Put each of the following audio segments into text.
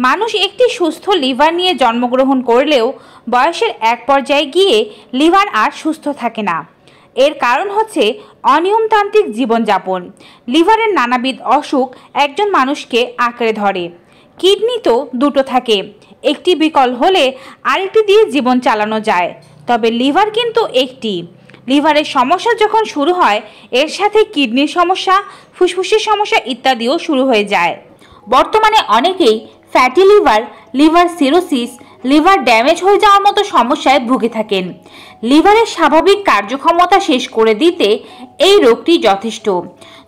मानुष एक सुस्थ लिवर निये जन्मग्रहण करलेও বয়সের এক পর্যায়ে গিয়ে লিভার আর সুস্থ থাকে না। एर कारण হচ্ছে অনিয়মতান্ত্রিক জীবনযাপন। লিভারের নানাবিধ অসুখ একজন মানুষকে আঁকড়ে ধরে। কিডনি তো দুটো থাকে, একটি বিকল হলে আরেকটি দিয়ে জীবন চালানো যায়, তবে লিভার কিন্তু একটি। লিভারের সমস্যা যখন শুরু হয় এর সাথে কিডনির সমস্যা, ফুসফুসের সমস্যা ইত্যাদিও শুরু হয়ে যায়। বর্তমানে অনেকেই fatty liver, liver cirrhosis, liver damage হয়ে যাওয়ার মতো সমস্যায় ভুগে থাকেন। লিভারের স্বাভাবিক কার্যক্ষমতা শেষ করে দিতে এই রোগটি যথেষ্ট।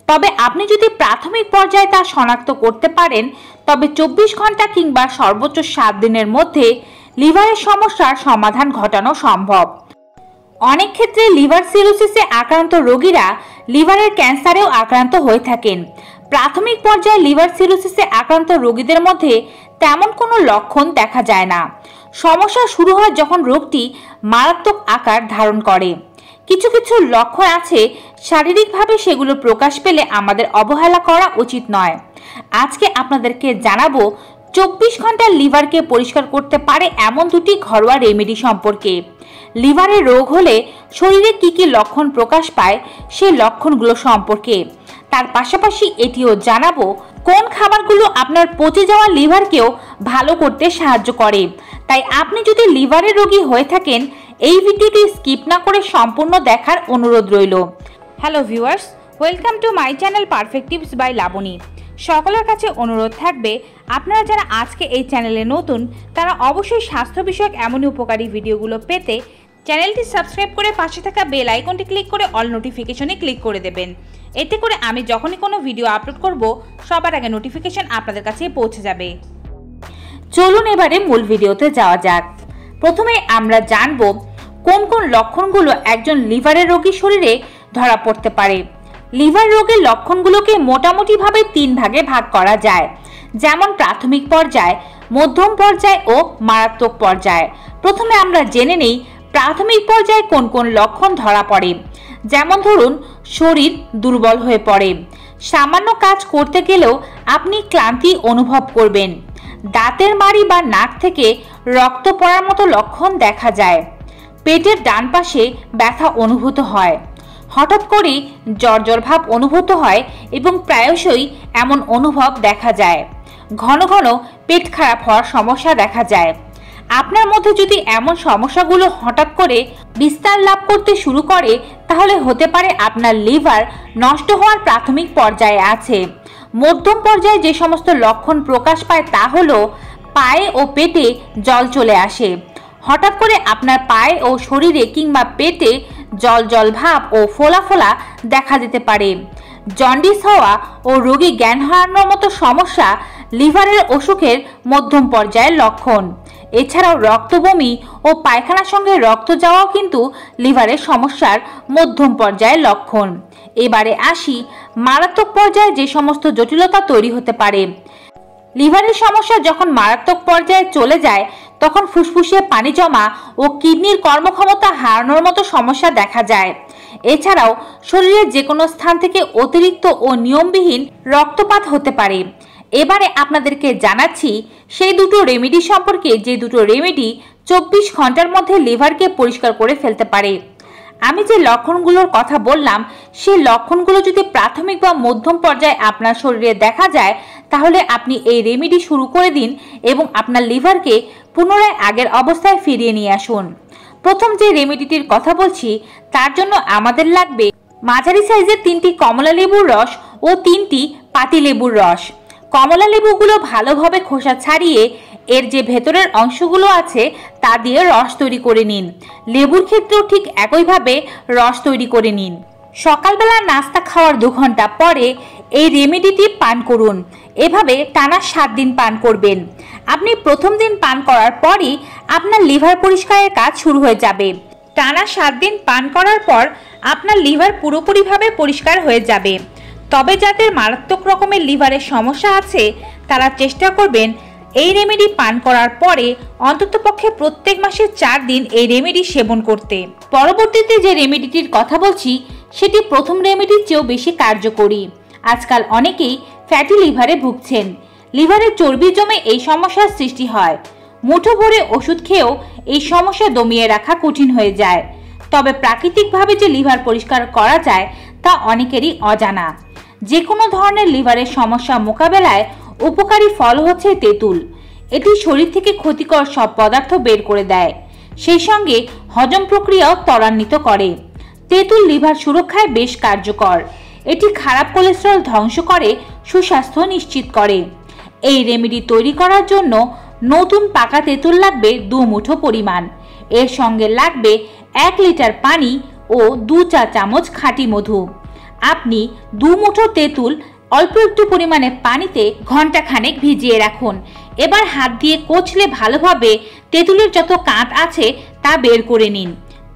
তবে আপনি যদি প্রাথমিক পর্যায়ে তা শনাক্ত করতে পারেন তবে ২৪ ঘন্টা কিংবা সর্বোচ্চ ৭ দিনের মধ্যে লিভারের সমস্যার সমাধান ঘটানো সম্ভব। অনেক ক্ষেত্রে লিভার সিরোসিসে আক্রান্ত রোগীরা লিভারের ক্যান্সারেও আক্রান্ত হয়ে থাকেন। প্রাথমিক পর্যায়ে লিভার সিরোসিসে আক্রান্ত রোগীদের মধ্যে তেমন কোনো লক্ষণ দেখা যায় না। সমস্যা শুরু হয় যখন রোগটি মারাত্মক আকার ধারণ করে। কিছু কিছু লক্ষণ আছে, শারীরিকভাবে সেগুলো প্রকাশ পেলে আমাদের অবহেলা করা উচিত নয়। আজকে আপনাদেরকে জানাবো ২৪ ঘন্টা লিভারকে পরিষ্কার করতে পারে এমন দুটি ঘরোয়া রেমেডি সম্পর্কে। লিভারে রোগ হলে শরীরে কি কি লক্ষণ প্রকাশ পায় সেই লক্ষণগুলো সম্পর্কে, তার পাশাপাশি এটিও জানাবো কোন খাবারগুলো আপনার পচে যাওয়া লিভারকেও ভালো করতে সাহায্য করে। তাই আপনি যদি লিভারের রোগী হয়ে থাকেন এই ভিডিওটি স্কিপ না করে সম্পূর্ণ দেখার অনুরোধ রইল। Hello viewers, welcome to my channel perfect tips by Laboni. সকলের কাছে অনুরোধ থাকবে আপনারা যারা আজকে এই চ্যানেলে নতুন তারা অবশ্যই স্বাস্থ্য বিষয়ক এমনই উপকারী ভিডিওগুলো পেতে চ্যানেলটি সাবস্ক্রাইব করে পাশে থাকা বেল আইকনটি ক্লিক করে অল নোটিফিকেশনে ক্লিক করে দেবেন। এতে করে আমি যখনই কোনো ভিডিও আপলোড করব সবার আগে নোটিফিকেশন আপনাদের কাছে পৌঁছে যাবে। চলুন এবারে মূল ভিডিওতে যাওয়া যাক। প্রথমে আমরা জানব কোন কোন লক্ষণগুলো একজন লিভারের রোগীর শরীরে ধরা পড়তে পারে। লিভার রোগের লক্ষণগুলোকে মোটামুটিভাবে তিন ভাগে ভাগ করা যায়, যেমন প্রাথমিক পর্যায়, মধ্যম পর্যায় ও মারাত্মক পর্যায়। প্রথমে আমরা জেনে নেই প্রাথমিক পর্যায়ে কোন কোন লক্ষণ ধরা পড়ে। যেমন ধরুন, শরীর দুর্বল হয়ে পড়ে, সামান্য কাজ করতে গেলেও আপনি ক্লান্তি অনুভব করবেন, দাঁতের মাড়ি বা নাক থেকে রক্ত পড়ার মতো লক্ষণ দেখা যায়, পেটের ডান পাশে ব্যথা অনুভূত হয়, হঠাৎ করে জ্বর ভাব অনুভূত হয় এবং প্রায়শই এমন অনুভব দেখা যায়, ঘন ঘন পেট খারাপ হওয়ার সমস্যা দেখা যায়। আপনার মধ্যে যদি এমন সমস্যাগুলো হঠাৎ করে বিস্তার লাভ করতে শুরু করে তাহলে হতে পারে আপনার লিভার নষ্ট হওয়ার প্রাথমিক পর্যায়ে আছে। মধ্যম পর্যায়ে যে সমস্ত লক্ষণ প্রকাশ পায় তা হলো পায়ে ও পেটে জল চলে আসে। হঠাৎ করে আপনার পায়ে ও শরীরে কিংবা পেটে জল ভাব ও ফোলা দেখা দিতে পারে। জন্ডিস হওয়া ও রোগী জ্ঞান হারানোর মতো সমস্যা লিভারের অসুখের মধ্যম পর্যায়ের লক্ষণ। এছাড়াও রক্তবমি ও পায়খানার সঙ্গে রক্ত যাওয়াও কিন্তু লিভারের সমস্যার মধ্যম পর্যায়ের লক্ষণ। এবারে আসি মারাত্মক পর্যায়ে যে সমস্ত জটিলতা তৈরি হতে পারে। লিভারের সমস্যা যখন মারাত্মক পর্যায়ে চলে যায় তখন ফুসফুসে পানি জমা ও কিডনির কর্মক্ষমতা হারানোর মতো সমস্যা দেখা যায়। এছাড়াও শরীরের যে কোনো স্থান থেকে অতিরিক্ত ও নিয়মবিহীন রক্তপাত হতে পারে। এবারে আপনাদেরকে জানাচ্ছি সেই দুটো রেমেডি সম্পর্কে যে দুটো রেমেডি ২৪ ঘন্টার মধ্যে লিভারকে পরিষ্কার করে ফেলতে পারে। আমি যে লক্ষণগুলোর কথা বললাম সেই লক্ষণগুলো যদি প্রাথমিক বা মধ্যম পর্যায়ে আপনার শরীরে দেখা যায় তাহলে আপনি এই রেমেডি শুরু করে দিন এবং আপনার লিভারকে পুনরায় আগের অবস্থায় ফিরিয়ে নিয়ে আসুন। প্রথম যে রেমেডিটির কথা বলছি তার জন্য আমাদের লাগবে মাঝারি সাইজের ৩টি কমলা লেবুর রস ও ৩টি পাতি লেবুর রস। কমলা লেবুগুলো ভালোভাবে খোসা ছাড়িয়ে এর যে ভেতরের অংশগুলো আছে তা দিয়ে রস তৈরি করে নিন। লেবুর ক্ষেত্রেও ঠিক একইভাবে রস তৈরি করে নিন। সকালবেলা নাস্তা খাওয়ার ২ ঘন্টা পরে এই রেমেডিটি পান করুন। এভাবে টানা ৭ দিন পান করবেন। আপনি প্রথম দিন পান করার পরই আপনার লিভার পরিষ্কারের কাজ শুরু হয়ে যাবে। টানা ৭ দিন পান করার পর আপনার লিভার পুরোপুরিভাবে পরিষ্কার হয়ে যাবে। তবে যাদের মারাত্মক রকমের লিভারের সমস্যা আছে তারা চেষ্টা করবেন এই রেমেডি পান করার পরে অন্ততপক্ষে প্রত্যেক মাসে ৪ দিন এই রেমেডি সেবন করতে। পরবর্তীতে যে রেমেডিটির কথা বলছি সেটি প্রথম রেমেডির চেয়েও বেশি কার্যকরী। আজকাল অনেকেই ফ্যাটি লিভারে ভুগছেন। লিভারের চর্বি জমে এই সমস্যার সৃষ্টি হয়। মুঠো ভরে ওষুধ খেয়েও এই সমস্যা দমিয়ে রাখা কঠিন হয়ে যায়। তবে প্রাকৃতিকভাবে যে লিভার পরিষ্কার করা যায় তা অনেকেরই অজানা। যে কোনো ধরনের লিভারের সমস্যা মোকাবেলায় উপকারী ফল হচ্ছে তেঁতুল। এটি শরীর থেকে ক্ষতিকর সব পদার্থ বের করে দেয়, সেই সঙ্গে হজম প্রক্রিয়াও ত্বরান্বিত করে। তেঁতুল লিভার সুরক্ষায় বেশ কার্যকর। এটি খারাপ কোলেস্টেরল ধ্বংস করে, সুস্বাস্থ্য নিশ্চিত করে। এই রেমেডি তৈরি করার জন্য নতুন পাকা তেঁতুল লাগবে 2 মুঠো পরিমাণ। এর সঙ্গে লাগবে 1 লিটার পানি ও 2 চা চামচ খাঁটি মধু। আপনি 2 মুঠো তেঁতুল অল্প একটু পরিমাণে পানিতে ঘন্টাখানেক ভিজিয়ে রাখুন। এবার হাত দিয়ে কোচলে ভালোভাবে তেঁতুলের যত কাঁট আছে তা বের করে নিন।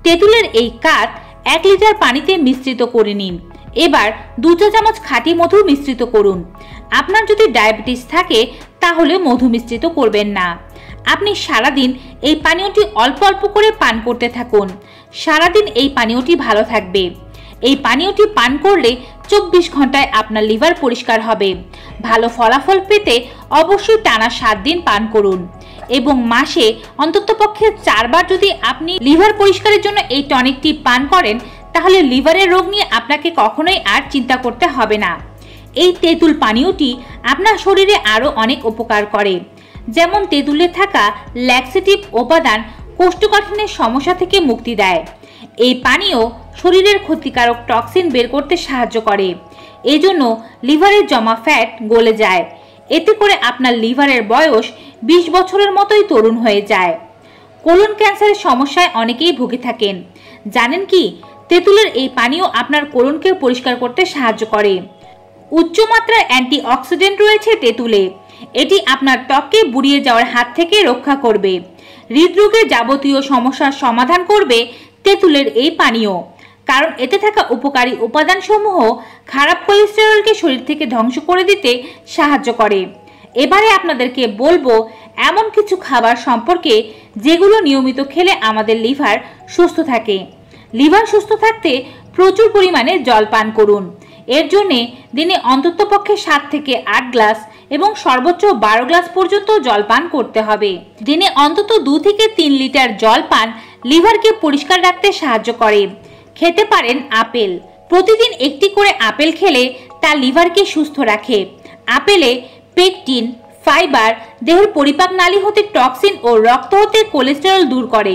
তেঁতুলের এই কাঁট 1 লিটার পানিতে মিশ্রিত করে নিন। এবার 2 চা চামচ খাঁটি মধু মিশ্রিত করুন। আপনার যদি ডায়াবেটিস থাকে তাহলে মধু মিশ্রিত করবেন না। আপনি সারাদিন এই পানীয়টি অল্প অল্প করে পান করতে থাকুন। সারাদিন এই পানীয়টি ভালো থাকবে। এই পানীয়টি পান করলে 24 ঘন্টায় আপনার লিভার পরিষ্কার হবে। ভালো ফলাফল পেতে অবশ্যই টানা 7 দিন পান করুন এবং মাসে অন্ততপক্ষে 4 বার যদি আপনি লিভার পরিষ্কারের জন্য এই টনিকটি পান করেন তাহলে লিভারের রোগ নিয়ে আপনাকে কখনোই আর চিন্তা করতে হবে না। এই তেঁতুল পানীয়টি আপনার শরীরে আরও অনেক উপকার করে, যেমন তেঁতুলে থাকা ল্যাক্সেটিভ উপাদান কোষ্ঠকাঠিন্যের সমস্যা থেকে মুক্তি দেয়। এই পানীয় শরীরের ক্ষতিকারক টক্সিন বের করতে সাহায্য করে, এজন্য লিভারের জমা ফ্যাট গলে যায়। এতে করে আপনার লিভারের বয়স 20 বছরের মতোই তরুণ হয়ে যায়। কোলন ক্যান্সারের সমস্যায় অনেকেই ভুগে থাকেন। জানেন কি, তেঁতুলের এই পানীয় আপনার কোলনকে পরিষ্কার করতে সাহায্য করে। উচ্চমাত্রার অ্যান্টিঅক্সিডেন্ট রয়েছে তেঁতুলে। এটি আপনার ত্বককে বুড়িয়ে যাওয়ার হাত থেকে রক্ষা করবে। হৃদরোগের যাবতীয় সমস্যার সমাধান করবে তেঁতুলের এই পানীয়, কারণ এতে থাকা উপকারী উপাদানসমূহ খারাপ কোলেস্টেরলকে শরীর থেকে ধ্বংস করে দিতে সাহায্য করে। এবারে আপনাদেরকে বলবো এমন কিছু খাবার সম্পর্কে যেগুলো নিয়মিত খেলে আমাদের লিভার সুস্থ থাকে। লিভার সুস্থ থাকতে প্রচুর পরিমাণে জল পান করুন। এর জন্যে দিনে অন্ততপক্ষে 7 থেকে 8 গ্লাস এবং সর্বোচ্চ 12 গ্লাস পর্যন্ত জল পান করতে হবে। দিনে অন্তত 2 থেকে 3 লিটার জল পান লিভারকে পরিষ্কার রাখতে সাহায্য করে। খেতে পারেন আপেল। প্রতিদিন 1টি করে আপেল খেলে তা লিভারকে সুস্থ রাখে। আপেলে পেকটিন, ফাইবার, দেহের পরিপাক নালী হতে টক্সিন ও রক্ত হতে কোলেস্টেরল দূর করে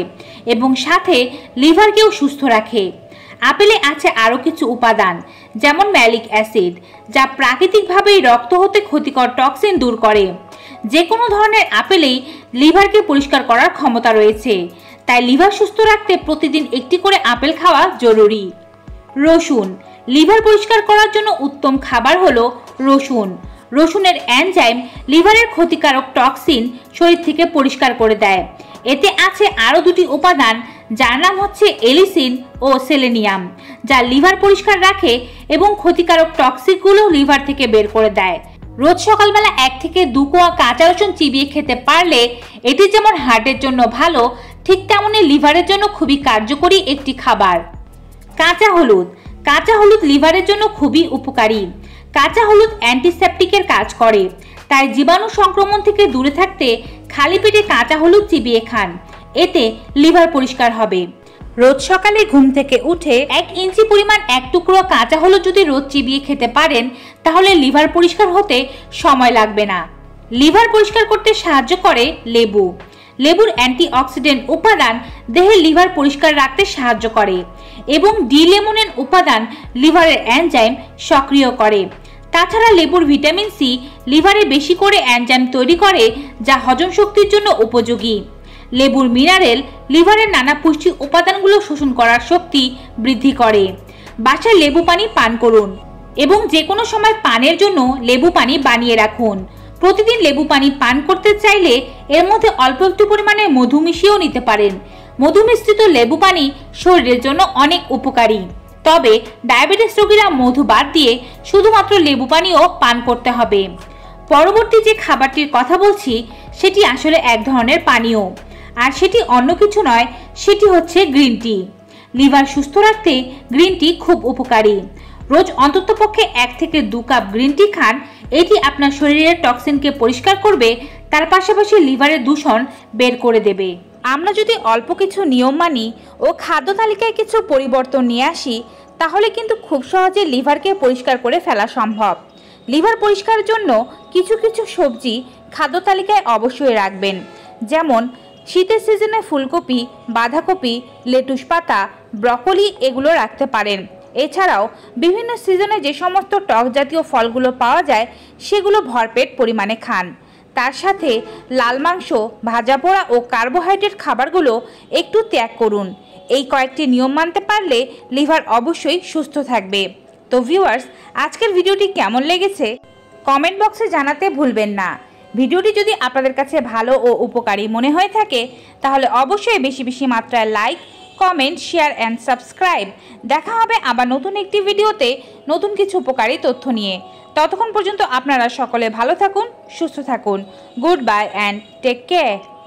এবং সাথে লিভারকেও সুস্থ রাখে। আপেলে আছে আরও কিছু উপাদান, যেমন ম্যালিক অ্যাসিড, যা প্রাকৃতিকভাবেই রক্ত হতে ক্ষতিকর টক্সিন দূর করে। যে কোনো ধরনের আপেলেই লিভারকে পরিষ্কার করার ক্ষমতা রয়েছে, তাই লিভার সুস্থ রাখতে প্রতিদিন 1টি করে আপেল খাওয়া জরুরি। রসুন। লিভার পরিষ্কার করার জন্য উত্তম খাবার হলো রসুন। রসুনের এনজাইম লিভারের ক্ষতিকারক টক্সিন শরীর থেকে পরিষ্কার করে দেয়। এতে আছে আরও 2টি উপাদান, যার নাম হচ্ছে এলিসিন ও সেলেনিয়াম, যা লিভার পরিষ্কার রাখে এবং ক্ষতিকারক টক্সিকগুলো লিভার থেকে বের করে দেয়। রোজ সকালবেলা 1 থেকে 2 কোয়া কাঁচা রসুন চিবিয়ে খেতে পারলে এটি যেমন হার্টের জন্য ভালো, ঠিক তেমনই লিভারের জন্য খুবই কার্যকরী একটি খাবার। কাঁচা হলুদ। কাঁচা হলুদ লিভারের জন্য খুবই উপকারী। কাঁচা হলুদ অ্যান্টিসেপটিকের কাজ করে, তাই জীবাণু সংক্রমণ থেকে দূরে থাকতে খালি পেটে কাঁচা হলুদ চিবিয়ে খান, এতে লিভার পরিষ্কার হবে। রোজ সকালে ঘুম থেকে উঠে 1 ইঞ্চি পরিমাণ 1 টুকরো কাঁচা হলুদ যদি রোজ চিবিয়ে খেতে পারেন তাহলে লিভার পরিষ্কার হতে সময় লাগবে না। লিভার পরিষ্কার করতে সাহায্য করে লেবু। লেবুর অ্যান্টিঅক্সিডেন্ট উপাদান দেহে লিভার পরিষ্কার রাখতে সাহায্য করে এবং ডি-লেমোনেন উপাদান লিভারের এনজাইম সক্রিয় করে। তাছাড়া লেবুর ভিটামিন সি লিভারে বেশি করে এনজাইম তৈরি করে, যা হজম শক্তির জন্য উপযোগী। লেবুর মিনারেল লিভারের নানা পুষ্টি উপাদানগুলো শোষণ করার শক্তি বৃদ্ধি করে। বাসায় লেবু পানি পান করুন এবং যে কোনো সময় পানের জন্য লেবু পানি বানিয়ে রাখুন। প্রতিদিন লেবু পানি পান করতে চাইলে এর মধ্যে অল্প একটু পরিমাণে মধু মিশিয়েও নিতে পারেন। মধু মিশ্রিত লেবু পানি শরীরের জন্য অনেক উপকারী। তবে ডায়াবেটিস রোগীরা মধু বাদ দিয়ে শুধুমাত্র লেবু পানিও পান করতে হবে। পরবর্তী যে খাবারটির কথা বলছি সেটি আসলে এক ধরনের পানীয়, আর সেটি অন্য কিছু নয়, সেটি হচ্ছে গ্রিন টি। লিভার সুস্থ রাখতে গ্রিন টি খুব উপকারী। রোজ অন্ততপক্ষে 1 থেকে 2 কাপ গ্রিন টি খান एटी आपनार शरीरेर टक्सिनके परिष्कार करबे, तार पाशापाशि लिभारेर दूषण बेर करे देबे। आमरा जोदि अल्प किछु नियम मानि ओ खाद्य तालिकाय किछु परिबर्तन निये आसि, ताहले किन्तु खूब सहजे लिभारके परिष्कार करे फेला सम्भब। लिभार परिष्कारेर जोन्नो किछु किछु सब्जी खाद्य तालिकाय अवश्यई राखबेन, जेमन शीतेर सिजने फुलकपि, बाँधाकपि, लेटुस पाता, ब्रकलि एगुलो राखते पारेन। এছাড়াও বিভিন্ন সিজনে যে সমস্ত টক জাতীয় ফলগুলো পাওয়া যায় সেগুলো ভরপেট পরিমাণে খান। তার সাথে লাল মাংস, ভাজা পোড়া ও কার্বোহাইড্রেট খাবারগুলো একটু ত্যাগ করুন। এই কয়েকটি নিয়ম মানতে পারলে লিভার অবশ্যই সুস্থ থাকবে। তো ভিউয়ার্স, আজকের ভিডিওটি কেমন লেগেছে কমেন্ট বক্সে জানাতে ভুলবেন না। ভিডিওটি যদি আপনাদের কাছে ভালো ও উপকারী মনে হয়ে থাকে তাহলে অবশ্যই বেশি বেশি মাত্রায় like, comment, share and subscribe. देखा होबे आबार नतून एकटी भिडियोते नतून किछु उपकारी तथ्य निये। ततक्षण पर्यन्त आपनारा सकले भालो थाकुन, सुस्थ थाकुन। Good bye and take care.